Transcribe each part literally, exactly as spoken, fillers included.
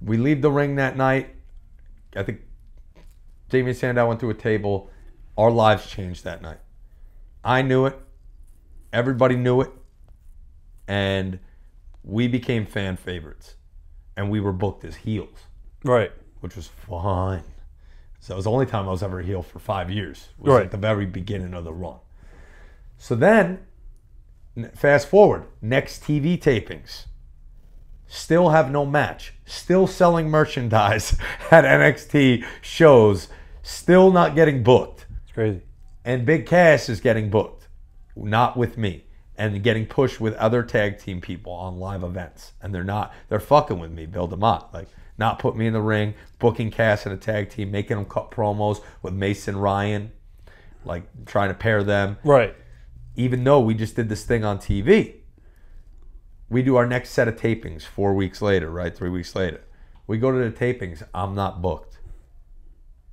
We leave the ring that night. I think Damien Sandow went through a table. Our lives changed that night. I knew it. Everybody knew it. And we became fan favorites. And we were booked as heels. Right. Which was fun. So it was the only time I was ever a heel for five years. Was right. At the very beginning of the run. So then, fast forward, next T V tapings. Still have no match. Still selling merchandise at N X T shows. Still not getting booked. It's crazy. And Big Cass is getting booked. Not with me. And getting pushed with other tag team people on live events. And they're not. They're fucking with me, Bill DeMott. Like, not put me in the ring. Booking Cass in a tag team. Making them cut promos with Mason Ryan. Like, trying to pair them. Right. Even though we just did this thing on T V. We do our next set of tapings four weeks later, right? Three weeks later. We go to the tapings. I'm not booked.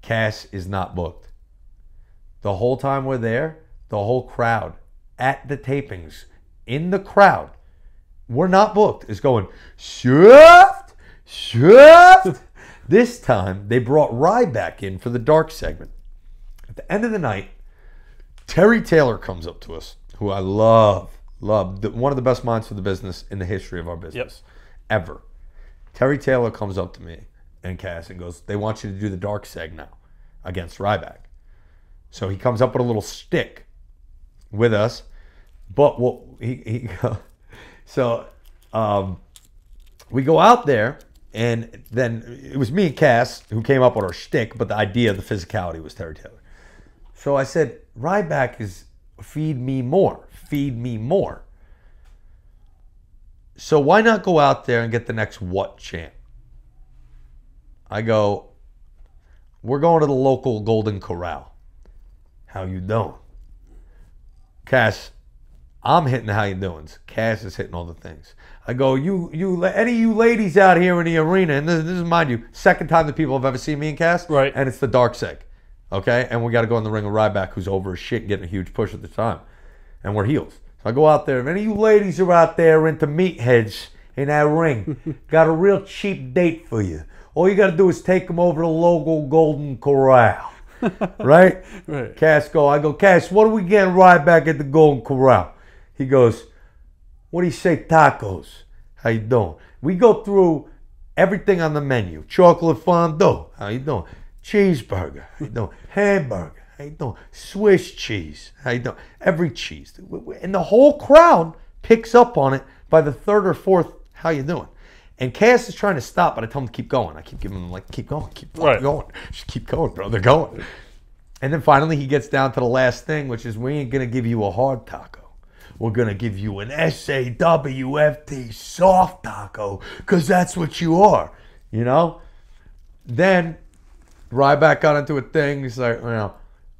Cass is not booked. The whole time we're there, the whole crowd at the tapings, in the crowd, we're not booked, is going, shift, shift. This time, they brought Ryback in for the dark segment. At the end of the night, Terry Taylor comes up to us, who I love. Love, one of the best minds for the business in the history of our business, yep. ever. Terry Taylor comes up to me and Cass and goes, they want you to do the dark seg now against Ryback. So he comes up with a little stick with us, but what we'll, he, he so um, we go out there, and then it was me and Cass who came up with our stick, but the idea, the physicality was Terry Taylor. So I said, Ryback is feed me more. Feed me more. So why not go out there and get the next what chant? I go, we're going to the local Golden Corral. How you doing? Cass, I'm hitting the how you doings. Cass is hitting all the things. I go, you, you, any of you ladies out here in the arena, and this, this is, mind you, second time that people have ever seen me and Cass, right? And it's the dark seg, okay? And we got to go in the ring with Ryback, who's over as shit, getting a huge push at the time. And we're heels. So I go out there. If any of you ladies are out there into meatheads in that ring, got a real cheap date for you. All you got to do is take them over to the local Golden Corral. Right? Right. Cass go. I go, Cass, what are we getting right back at the Golden Corral? He goes, what do you say, tacos? How you doing? We go through everything on the menu. Chocolate fondue. How you doing? Cheeseburger. How you doing? Hamburger. How you doing? Swiss cheese. How you doing? Every cheese. And the whole crowd picks up on it by the third or fourth, how you doing? And Cass is trying to stop, but I tell him to keep going. I keep giving him, like, keep going, keep right. going. Just keep going, bro. They're going. And then finally he gets down to the last thing, which is, we ain't going to give you a hard taco. We're going to give you an S A W F T soft taco, because that's what you are, you know? Then Ryback got into a thing. He's like, you know,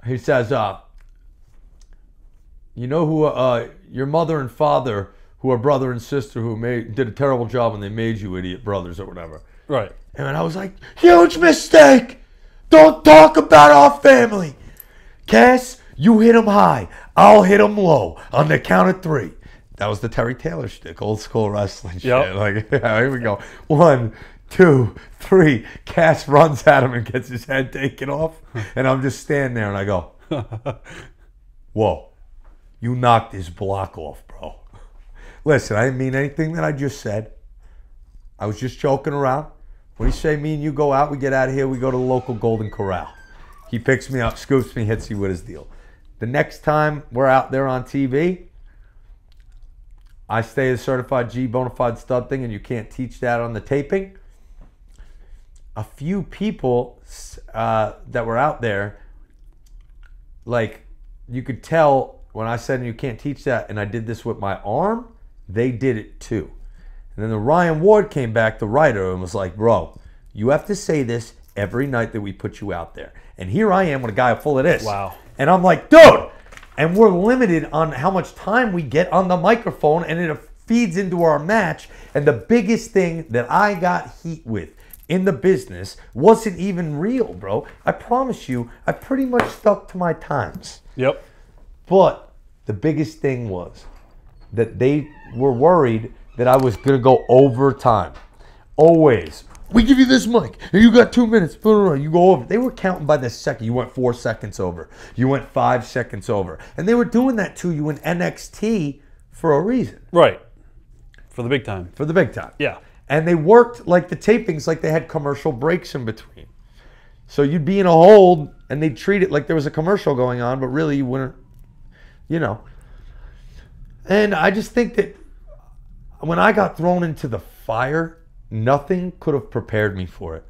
he says, uh, you know who, uh, your mother and father, who are brother and sister, who made did a terrible job and they made you idiot brothers or whatever. Right. And I was like, huge mistake. Don't talk about our family. Cass, you hit him high. I'll hit him low on the count of three. That was the Terry Taylor shtick, old school wrestling yep. shit. Like, yeah, here we go. One, two, three. Cass runs at him and gets his head taken off. And I'm just standing there and I go, whoa, you knocked his block off, bro. Listen, I didn't mean anything that I just said. I was just joking around. What do you say, me and you go out, we get out of here, we go to the local Golden Corral. He picks me up, scoops me, hits me with his deal. The next time we're out there on T V, I stay a certified G bona fide stud thing, and you can't teach that on the taping. A few people uh, that were out there, like, you could tell when I said you can't teach that and I did this with my arm, they did it too. And then the Ryan Ward came back, the writer, and was like, bro, you have to say this every night that we put you out there. And here I am with a guy full of this. Wow. And I'm like, dude, and we're limited on how much time we get on the microphone, and it feeds into our match. And the biggest thing that I got heat with in the business wasn't even real, bro. I promise you, I pretty much stuck to my times. Yep. But the biggest thing was that they were worried that I was going to go overtime. Always, we give you this mic, and you got two minutes. You go over. They were counting by the second. You went four seconds over. You went five seconds over. And they were doing that to you in N X T for a reason. Right. For the big time. For the big time. Yeah. And they worked like the tapings, like they had commercial breaks in between. So you'd be in a hold, and they'd treat it like there was a commercial going on, but really you wouldn't, you know. And I just think that when I got thrown into the fire, nothing could have prepared me for it.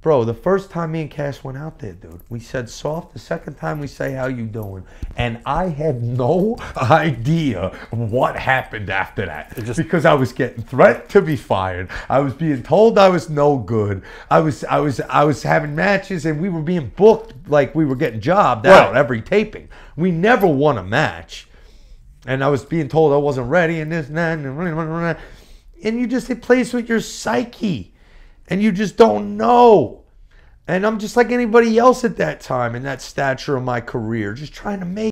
Bro, the first time me and Cass went out there, dude, we said soft. The second time we say, how you doing? And I had no idea what happened after that. Just, because I was getting threatened to be fired. I was being told I was no good. I was I was, I was having matches, and we were being booked like we were getting jobbed right. out every taping. We never won a match. And I was being told I wasn't ready and this and that. And, and, and you just, it plays with your psyche. And you just don't know. And I'm just like anybody else at that time in that stature of my career, just trying to make